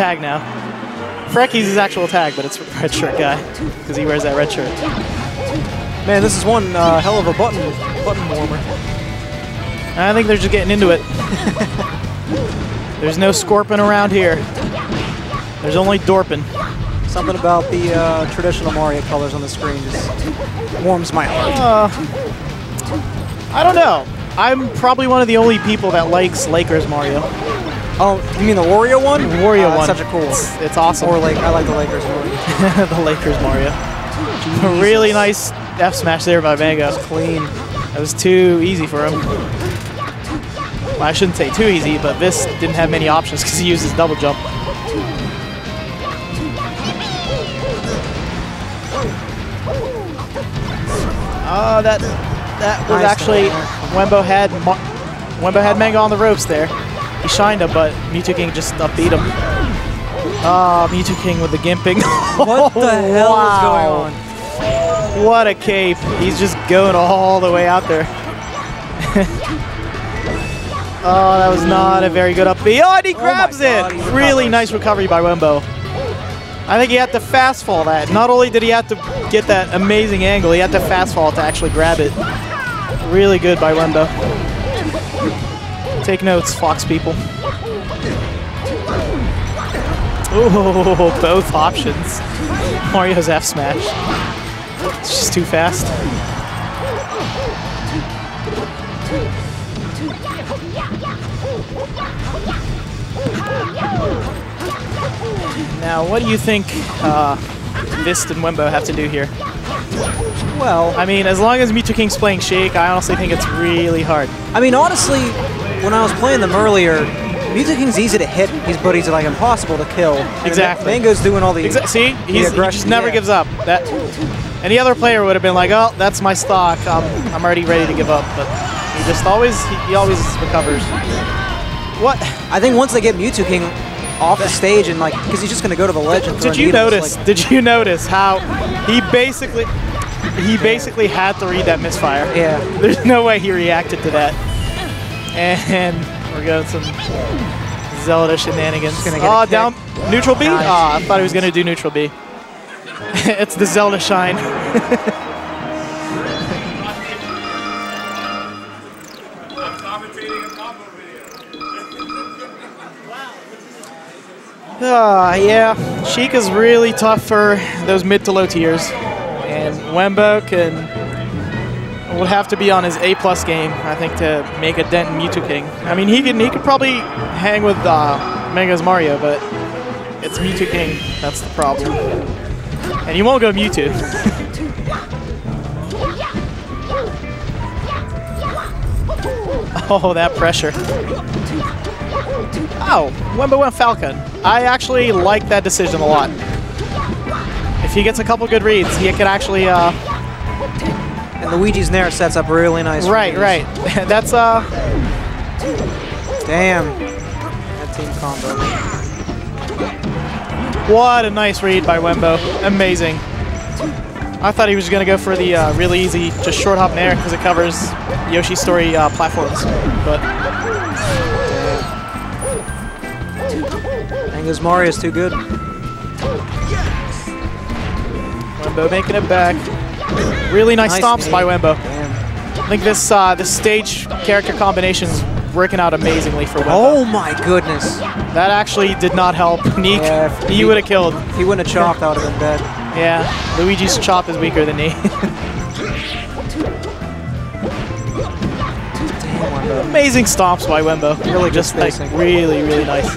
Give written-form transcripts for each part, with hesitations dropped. Tag now. Freki's his actual tag, but it's red shirt guy because he wears that red shirt. Man, this is one hell of a button warmer. I think they're just getting into it. There's no scorpin around here. There's only Dorpin. Something about the traditional Mario colors on the screen just warms my heart. I don't know. I'm probably one of the only people that likes Lakers Mario. Oh, you mean the Wario one? The Wario one. Such a cool one. It's awesome. Or like, I like the Lakers Mario. The Lakers Mario. A really nice F smash there by Mango. That was clean. That was too easy for him. Well, I shouldn't say too easy, but Vist didn't have many options because he used his double jump. Oh, that was nice actually Wenbo had Mango on the ropes there. He shined him, but Mew2King just upbeat him. Oh, Mew2King with the gimping. What the hell is going on? What a cape. He's just going all the way out there. Oh, that was not a very good upbeat. Oh, and he grabs it! Really nice recovery by Wenbo. I think he had to fast fall that. Not only did he have to get that amazing angle, he had to fast fall to actually grab it. Really good by Wenbo. Take notes, Fox people. Oh, both options. Mario's F smash. It's just too fast. Now, what do you think Vist and Wenbo have to do here? Well, I mean, as long as Mew2King's playing Shake, I honestly think it's really hard. I mean, honestly, when I was playing them earlier, Mew2King's easy to hit. His buddies are like impossible to kill. Exactly. Mango's doing all the aggression. He just never gives up. That any other player would have been like, oh, that's my stock. I'm already ready to give up. But he just always he always recovers. What? I think once they get Mew2King off the stage and like, because he's just gonna go to the ledge. Did you notice how he basically had to read that misfire? Yeah. There's no way he reacted to that. And we're going some Zelda shenanigans. Oh, down neutral B? Nice. Oh, I thought he was going to do neutral B. It's the Zelda shine. Yeah, Sheik is really tough for those mid to low tiers. And Wenbo can... would have to be on his A+ game, I think, to make a dent in Mew2King. I mean, he could probably hang with Mango's Mario, but it's Mew2King that's the problem. And he won't go Mewtwo. Oh, that pressure. Oh, Wenbo went Falcon. I actually like that decision a lot. If he gets a couple good reads, he could actually... And Luigi's Nair sets up really nice. Right, right. That's damn. That team combo. What a nice read by Wenbo. Amazing. I thought he was gonna go for the really easy, just short hop Nair because it covers Yoshi's Story platforms. But I think this Mario's too good. Wenbo making it back. Really nice stomps by Wenbo. Damn. I think this stage character combination is working out amazingly for Wenbo. Oh my goodness. That actually did not help. Neek, yeah, he would have killed. If he wouldn't have chopped, that would have been bad. Yeah, Luigi's chop is weaker than me. Amazing stomps by Wenbo. Really just like, really, really nice.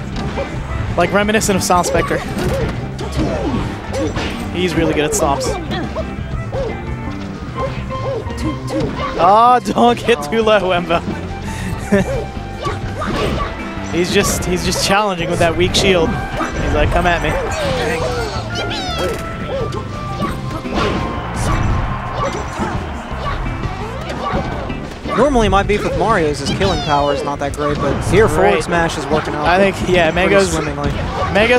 Like reminiscent of Sound Spectre. He's really good at stomps. Oh, don't get too low, Wenbo. he's just challenging with that weak shield. He's like, come at me. Normally my beef with Mario is his killing power is not that great, but here forward smash is working out. I think, yeah, Mango's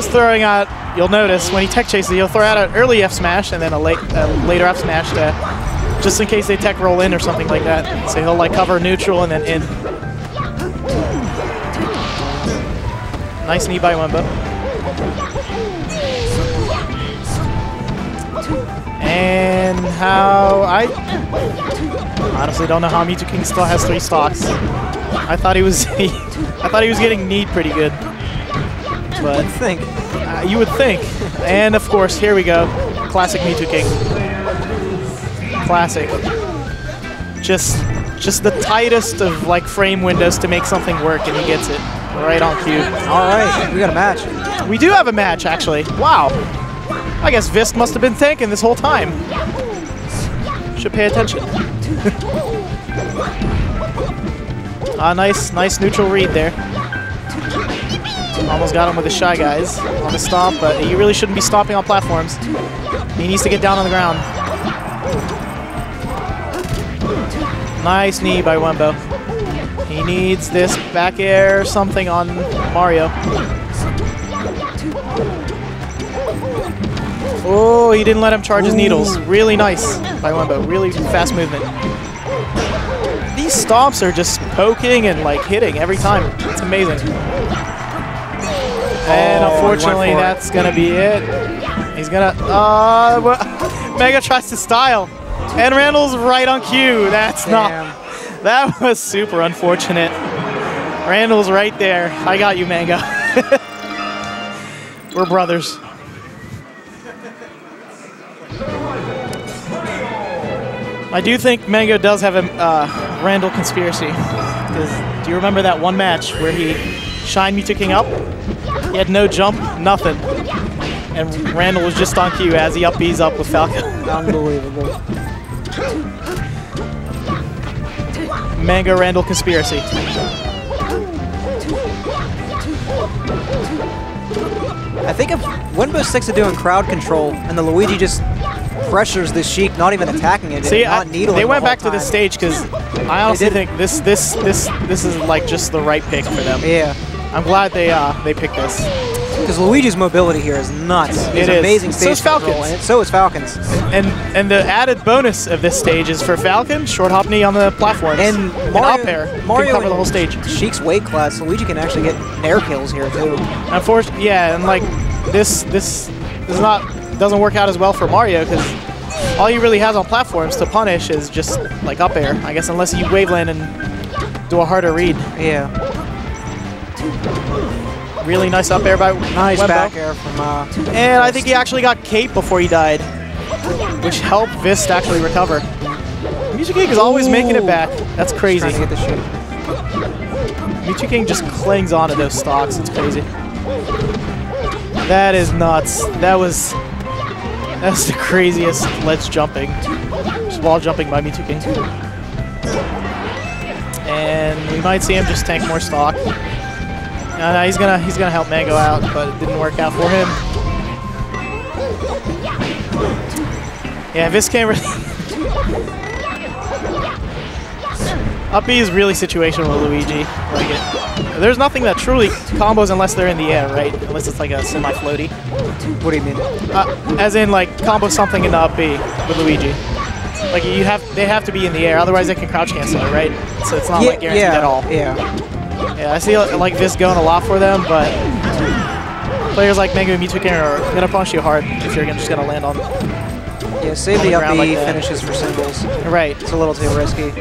throwing out, you'll notice, when he tech chases, he'll throw out an early F smash and then a later F smash to... just in case they tech roll in or something like that. So he'll like cover neutral and then in. Nice knee by Wenbo. And how I honestly don't know how Mew2King still has 3 stocks. I thought he was getting kneed pretty good. But you would think. And of course, here we go. Classic Mew2King. Classic. Just the tightest of like frame windows to make something work, and he gets it right on cue. All right, we got a match. We do have a match, actually. Wow. I guess Vist must have been tanking this whole time. Should pay attention. Ah, nice neutral read there. Almost got him with the Shy Guys on the stomp, but you really shouldn't be stomping on platforms. He needs to get down on the ground. Nice knee by Wenbo. He needs this back air something on Mario. Oh, he didn't let him charge his needles. Really nice by Wenbo. Really fast movement. These stomps are just poking and like hitting every time. It's amazing. And unfortunately, that's going to be it. He's going to... Mega tries to style. And Randall's right on cue. That's not... That was super unfortunate. Randall's right there. I got you, Mango. We're brothers. I do think Mango does have a Randall conspiracy. Because do you remember that one match where he shined Mew2King up? He had no jump, nothing. And Randall was just on cue as he up B's up with Falco. Unbelievable. Mango Randall conspiracy. I think if Wenbo sticks to doing crowd control and the Luigi just pressures this Sheik, not even attacking it, see, not needling. They went back to this stage because I honestly think this is like just the right pick for them. Yeah. I'm glad they picked this. Because Luigi's mobility here is nuts. It is. Amazing stage control. And so is Falcon's. And the added bonus of this stage is for Falcon, short hop knee on the platform. And Mario, up air. Mario can cover the whole stage. Sheik's weight class, Luigi can actually get air kills here too. Unfortunately, yeah, and like this doesn't work out as well for Mario because all he really has on platforms to punish is just like up air. I guess unless you waveland and do a harder read. Yeah. Really nice up air by Wenbo. Nice back air from and I think he actually got cape before he died, which helped Vist actually recover. Mew2King is always making it back. That's crazy. Mew2King just clings onto those stocks. It's crazy. That is nuts. That's the craziest ledge jumping, just wall jumping by Mew2King. And we might see him just tank more stock. No, he's gonna help Mango out, but it didn't work out for him. Yeah, Vist can't really... Up B is really situational with Luigi. Like it. There's nothing that truly combos unless they're in the air, right? Unless it's like a semi-floaty. What do you mean? As in, like, combo something into up B with Luigi. Like, they have to be in the air, otherwise they can crouch cancel it, right? So it's not, like, guaranteed at all. Yeah, I see like this going a lot for them, but players like Mango and Mew2King are going to punch you hard if you're just going to land on. Yeah, save the up B finishes for singles. Right. It's a little too risky.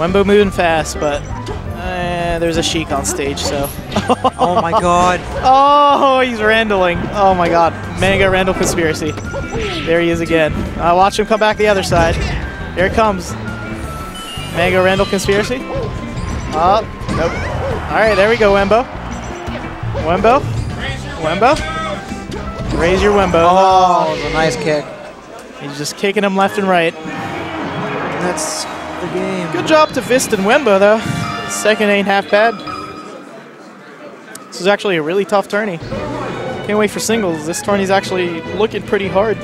Wenbo moving fast, but there's a Sheik on stage, so. Oh my god. Oh, he's Randalling. Oh my god. Mango Randall conspiracy. There he is again. Watch him come back the other side. Here it comes. Mango Randall conspiracy. Nope. All right, there we go, Wenbo. Wenbo. Raise your Wenbo. Oh, that was a nice kick. He's just kicking him left and right. That's the game. Good job to Vist and Wenbo, though. Second ain't half bad. This is actually a really tough tourney. Can't wait for singles. This tourney's actually looking pretty hard.